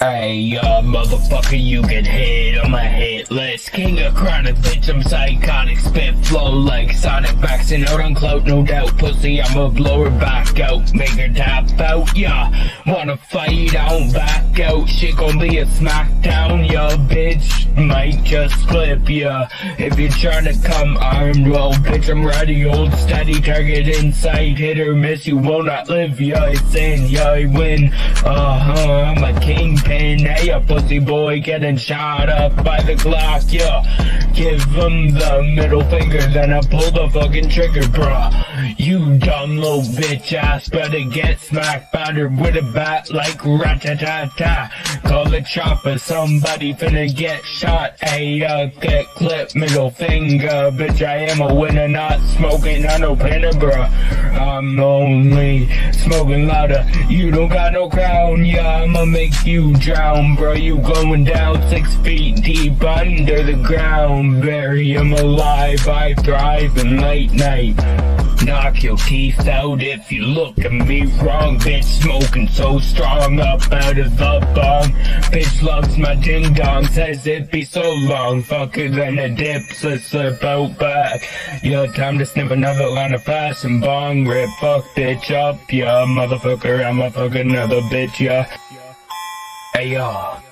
Hey, motherfucker, you get hit. I'm a hitless king of chronic, bitch. I'm psychotic, spit flow like Sonic. Vaccine out on clout, no doubt. Pussy, I'ma blow her back out, make her tap out. Yeah, wanna fight? I don't back out. Shit gon' be a smackdown, yeah, bitch. Might just flip, yeah. If you're trying to come armed, well, bitch, I'm ready. Old steady target inside, hit or miss, you will not live. Yeah, it's in, yeah, I win. I'm a kingpin, hey, a pussy boy getting shot up by the Glock, yeah. Give him the middle finger, then I pull the fucking trigger, bruh. You dumb little bitch ass, better get smacked, battered with a bat like rat-ta-ta-ta. Call a chopper, somebody finna get shot, hey, get clipped, middle finger. Bitch, I am a winner, not smoking on no pinner, bruh. I'm only smoking louder, you don't got no crown, yeah, I'ma make you drown, bro. You going down 6 feet deep under the ground. Bury him alive, I thrive in late night. Knock your teeth out if you look at me wrong. Bitch smoking so strong up out of the bong. Bitch loves my ding dong, says it be so long. Fucker than a dips, a slip out back. Yeah, time to snip another line of flash and bong. Rip fuck bitch up, yeah. Motherfucker, I'm a fuck another bitch, yeah. Hey, y'all.